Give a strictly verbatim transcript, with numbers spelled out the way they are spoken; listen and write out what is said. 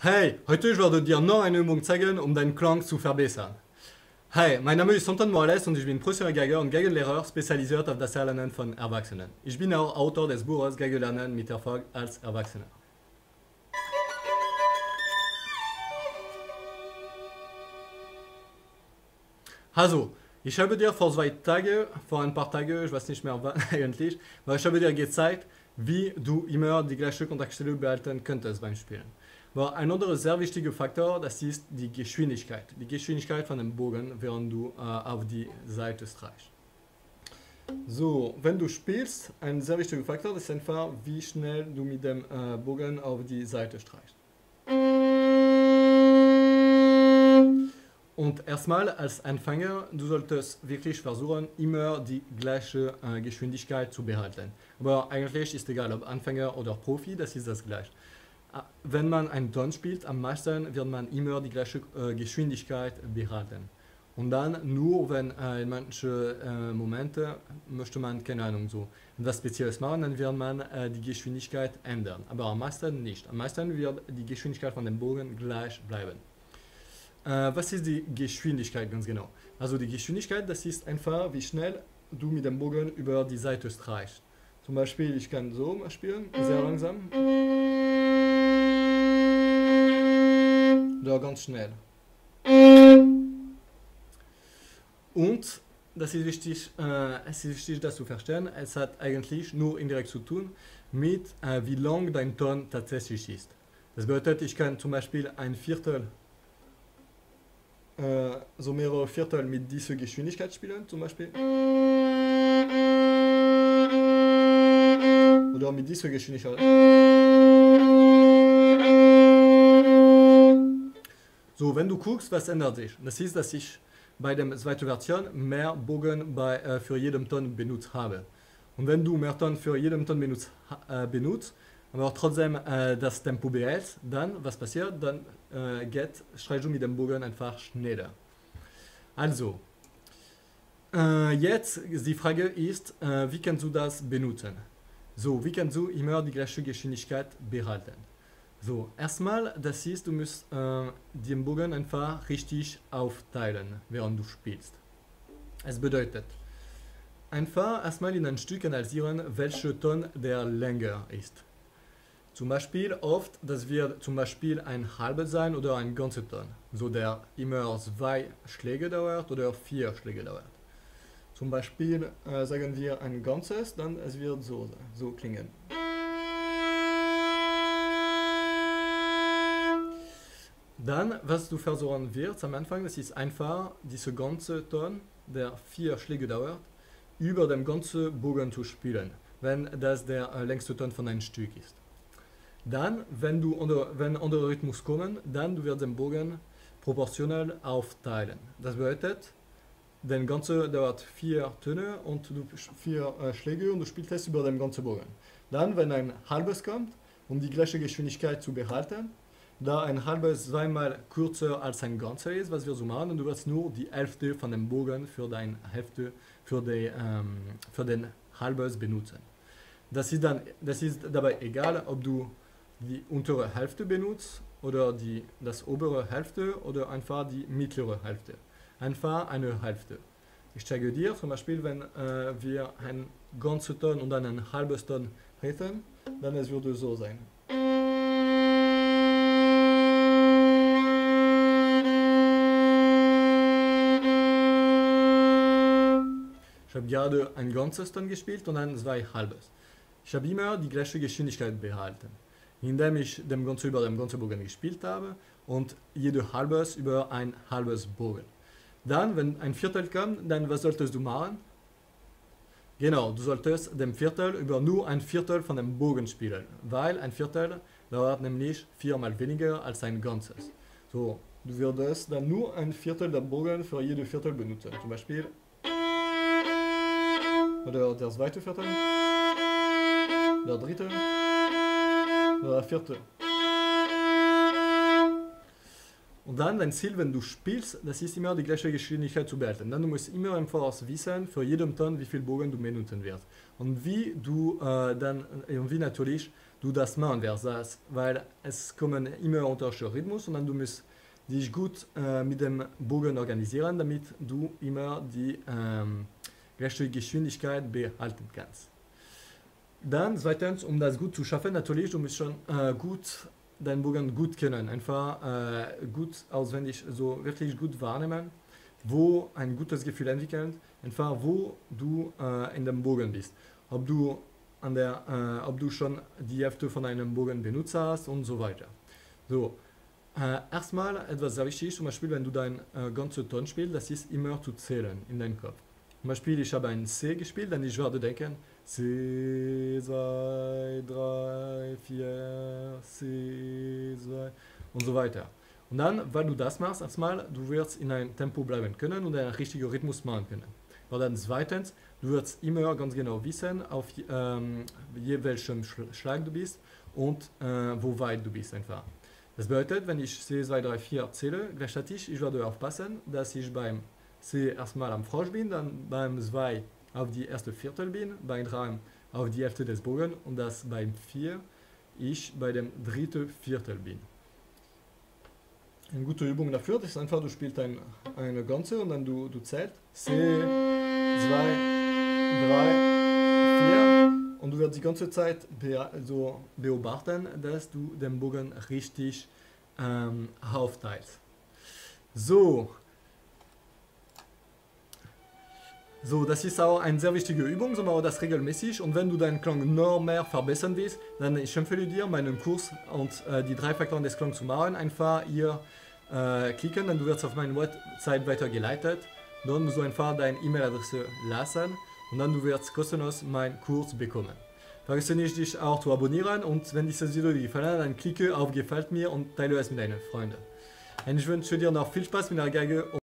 Hey, heute ich werde dir noch eine Übung zeigen, um deinen Klang zu verbessern. Hi, mein Name ist Antoine Morales und ich bin Professor Geiger und Geigenlehrer, spezialisiert auf das Erlernen von Erwachsenen. Ich bin auch Autor des Buches Geigenlernen mit Erfolg als Erwachsener. Also, ich habe dir vor zwei Tagen, vor ein paar Tagen, ich weiß nicht mehr wann eigentlich, weil ich habe dir gezeigt, wie du immer die gleiche Kontaktstelle behalten könntest beim Spielen. Aber ein anderer sehr wichtiger Faktor, das ist die Geschwindigkeit. Die Geschwindigkeit von dem Bogen, während du äh, auf die Seite streichst. So, wenn du spielst, ein sehr wichtiger Faktor ist einfach, wie schnell du mit dem äh, Bogen auf die Seite streichst. Und erstmal als Anfänger, du solltest wirklich versuchen, immer die gleiche äh, Geschwindigkeit zu behalten. Aber eigentlich ist egal, ob Anfänger oder Profi, das ist das Gleiche. Wenn man einen Ton spielt, am meisten wird man immer die gleiche äh, Geschwindigkeit behalten. Und dann nur, wenn äh, in manchen äh, Momenten möchte man, keine Ahnung, so etwas Spezielles machen, dann wird man äh, die Geschwindigkeit ändern. Aber am meisten nicht. Am meisten wird die Geschwindigkeit von dem Bogen gleich bleiben. Äh, was ist die Geschwindigkeit ganz genau? Also die Geschwindigkeit, das ist einfach, wie schnell du mit dem Bogen über die Seite streichst. Zum Beispiel, ich kann so mal spielen, sehr langsam. Oder ganz schnell. Und, das ist wichtig, äh, es ist wichtig, das zu verstehen, es hat eigentlich nur indirekt zu tun mit, äh, wie lang dein Ton tatsächlich ist. Das bedeutet, ich kann zum Beispiel ein Viertel, äh, so mehrere Viertel mit dieser Geschwindigkeit spielen, zum Beispiel. Oder mit dieser Geschwindigkeit. So, wenn du guckst, was ändert sich? Das ist, dass ich bei der zweiten Version mehr Bogen bei, äh, für jeden Ton benutzt habe. Und wenn du mehr Ton für jeden Ton benutzt, äh, benutzt aber trotzdem äh, das Tempo behältst, dann, was passiert? Dann äh, geht, streichst du mit dem Bogen einfach schneller. Also, äh, jetzt die Frage ist, äh, wie kannst du das benutzen? So, wie kannst du immer die gleiche Geschwindigkeit behalten? So, erstmal, das ist, du musst äh, den Bogen einfach richtig aufteilen, während du spielst. Es bedeutet, einfach erstmal in ein Stück analysieren, welcher Ton der länger ist. Zum Beispiel oft, das wird zum Beispiel ein halber sein oder ein ganzer Ton, so der immer zwei Schläge dauert oder vier Schläge dauert. Zum Beispiel äh, sagen wir ein ganzes, dann es wird so, so klingen. Dann, was du versuchen wirst am Anfang, das ist einfach, diese ganze Ton, der vier Schläge dauert, über dem ganzen Bogen zu spielen, wenn das der äh, längste Ton von einem Stück ist. Dann, wenn, du under, wenn andere Rhythmus kommen, dann du wirst den Bogen proportional aufteilen. Das bedeutet, den ganzen dauert vier Töne und du, vier äh, Schläge und du spielst es über den ganzen Bogen. Dann, wenn ein halbes kommt, um die gleiche Geschwindigkeit zu behalten, da ein halbes zweimal kürzer als ein ganzer ist, was wir so machen, und du wirst nur die Hälfte von dem Bogen für, dein Hälfte, für, die, ähm, für den halbes benutzen. Das ist, dann, das ist dabei egal, ob du die untere Hälfte benutzt oder die, das obere Hälfte oder einfach die mittlere Hälfte. Einfach eine Hälfte. Ich zeige dir zum Beispiel, wenn äh, wir einen ganzen Ton und dann einen halben Ton hätten, dann es würde so sein. Ich habe gerade ein ganzes Ton gespielt und dann zwei halbes. Ich habe immer die gleiche Geschwindigkeit behalten, indem ich den ganzen über den ganzen Bogen gespielt habe und jede halbes über ein halbes Bogen. Dann, wenn ein Viertel kommt, dann was solltest du machen? Genau, du solltest dem Viertel über nur ein Viertel von dem Bogen spielen, weil ein Viertel dauert nämlich viermal weniger als ein ganzes. So, du würdest dann nur ein Viertel der Bogen für jede Viertel benutzen, zum Beispiel oder der zweite Viertel, der dritte, der vierte. Und dann dein Ziel, wenn du spielst, das ist immer die gleiche Geschwindigkeit zu behalten. Dann musst du immer im Voraus wissen, für jeden Ton, wie viel Bogen du benutzen wirst. Und wie du äh, dann, und wie natürlich du das machen wirst, das, weil es kommen immer unterschiedliche Rhythmus, und dann du musst dich gut äh, mit dem Bogen organisieren, damit du immer die ähm, gleiche Geschwindigkeit behalten kannst. Dann zweitens, um das gut zu schaffen, natürlich, du musst schon äh, gut deinen Bogen gut kennen, einfach äh, gut auswendig, so wirklich gut wahrnehmen, wo ein gutes Gefühl entwickelt, einfach wo du äh, in dem Bogen bist, ob du an der, äh, ob du schon die Hälfte von einem Bogen benutzt hast und so weiter. So, äh, erstmal etwas sehr wichtig, zum Beispiel, wenn du deinen äh, ganzen Ton spielst, das ist immer zu zählen in deinem Kopf. Zum Beispiel, ich habe ein C gespielt, dann ich werde denken, C, zwei, drei, vier, C, zwei und so weiter. Und dann, weil du das machst, erstmal, du wirst in einem Tempo bleiben können und einen richtigen Rhythmus machen können. Und dann zweitens, du wirst immer ganz genau wissen, auf ähm, je welchem Schlag du bist und äh, wo weit du bist einfach. Das bedeutet, wenn ich C, zwei, drei, vier zähle, gleichzeitig, ich werde aufpassen, dass ich beim C erstmal am Frosch bin, dann beim zwei auf die erste Viertel bin, beim drei auf die Hälfte des Bogen und dass beim vier ich bei dem dritten Viertel bin. Eine gute Übung dafür ist einfach, du spielst ein, eine ganze und dann du, du zählst C, zwei, drei, vier und du wirst die ganze Zeit be also beobachten, dass du den Bogen richtig ähm, aufteilst. So. So, das ist auch eine sehr wichtige Übung, so machen wir das regelmäßig, und wenn du deinen Klang noch mehr verbessern willst, dann ich empfehle dir, meinen Kurs und äh, die drei Faktoren des Klangs zu machen. Einfach hier äh, klicken, dann du wirst auf meine Website weitergeleitet. Dann musst du einfach deine E-Mail-Adresse lassen und dann du wirst kostenlos meinen Kurs bekommen. Vergiss nicht, dich auch zu abonnieren, und wenn dieses Video dir gefallen hat, dann klicke auf Gefällt mir und teile es mit deinen Freunden. Und ich wünsche dir noch viel Spaß mit der Geige.